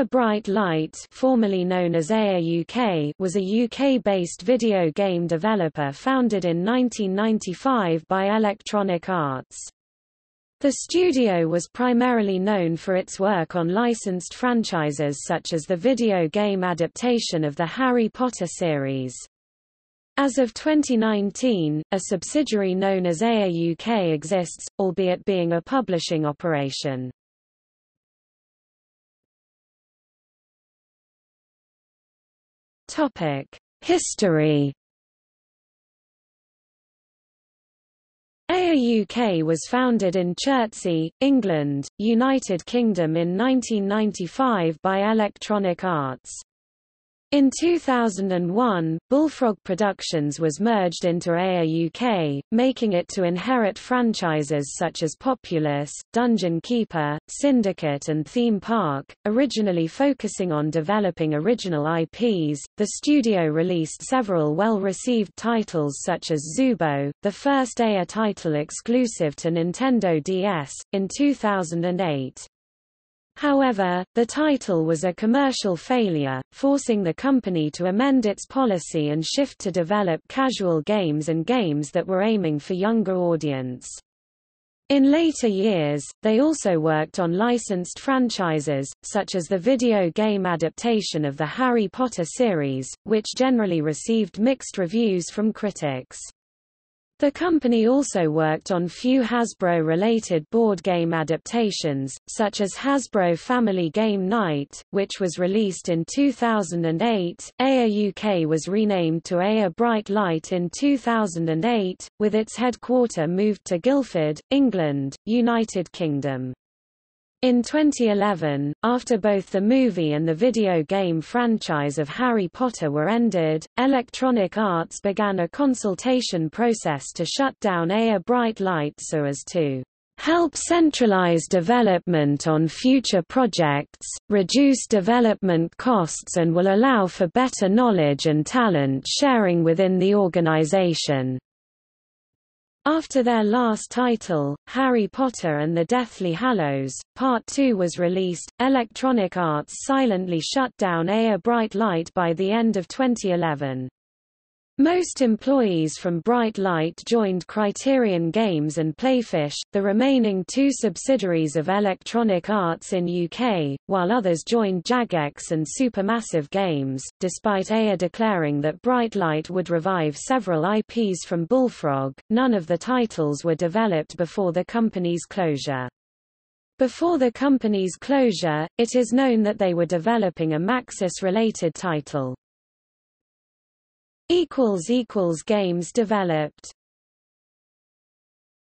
Air Bright Light, formerly known as Air UK, was a UK-based video game developer founded in 1995 by Electronic Arts. The studio was primarily known for its work on licensed franchises such as the video game adaptation of the Harry Potter series. As of 2019, a subsidiary known as Air UK exists, albeit being a publishing operation. History. Air UK was founded in Chertsey, England, United Kingdom in 1995 by Electronic Arts. In 2001, Bullfrog Productions was merged into Air UK, making it to inherit franchises such as Populous, Dungeon Keeper, Syndicate and Theme Park. Originally focusing on developing original IPs, the studio released several well-received titles such as Zubo, the first Air title exclusive to Nintendo DS, in 2008. However, the title was a commercial failure, forcing the company to amend its policy and shift to develop casual games and games that were aiming for younger audience. In later years, they also worked on licensed franchises, such as the video game adaptation of the Harry Potter series, which generally received mixed reviews from critics. The company also worked on few Hasbro-related board game adaptations, such as Hasbro Family Game Night, which was released in 2008. Air UK was renamed to Air Bright Light in 2008, with its headquarter moved to Guildford, England, United Kingdom. In 2011, after both the movie and the video game franchise of Harry Potter were ended, Electronic Arts began a consultation process to shut down Air Bright Light so as to help centralize development on future projects, reduce development costs and will allow for better knowledge and talent sharing within the organization. After their last title, Harry Potter and the Deathly Hallows, Part 2 was released, Electronic Arts silently shut down Air Bright Light by the end of 2011. Most employees from Bright Light joined Criterion Games and Playfish, the remaining two subsidiaries of Electronic Arts in UK, while others joined Jagex and Supermassive Games, despite Air declaring that Bright Light would revive several IPs from Bullfrog. None of the titles were developed before the company's closure. Before the company's closure, it is known that they were developing a Maxis-related title. Games developed.